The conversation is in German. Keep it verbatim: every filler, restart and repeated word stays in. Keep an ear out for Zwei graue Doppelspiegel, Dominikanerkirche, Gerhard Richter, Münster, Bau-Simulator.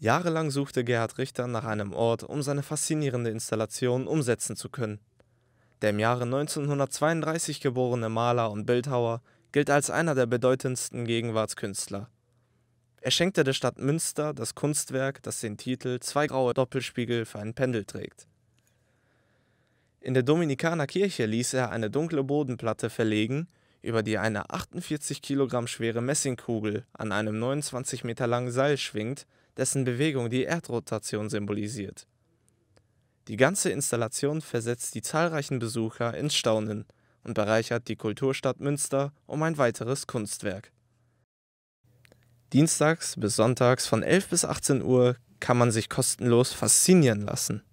Jahrelang suchte Gerhard Richter nach einem Ort, um seine faszinierende Installation umsetzen zu können. Der im Jahre neunzehnhundertzweiunddreißig geborene Maler und Bildhauer gilt als einer der bedeutendsten Gegenwartskünstler. Er schenkte der Stadt Münster das Kunstwerk, das den Titel Zwei graue Doppelspiegel für ein Pendel trägt. In der Dominikanerkirche ließ er eine dunkle Bodenplatte verlegen, über die eine achtundvierzig Kilogramm schwere Messingkugel an einem neunundzwanzig Meter langen Seil schwingt, dessen Bewegung die Erdrotation symbolisiert. Die ganze Installation versetzt die zahlreichen Besucher ins Staunen und bereichert die Kulturstadt Münster um ein weiteres Kunstwerk. Dienstags bis sonntags von elf bis achtzehn Uhr kann man sich kostenlos faszinieren lassen.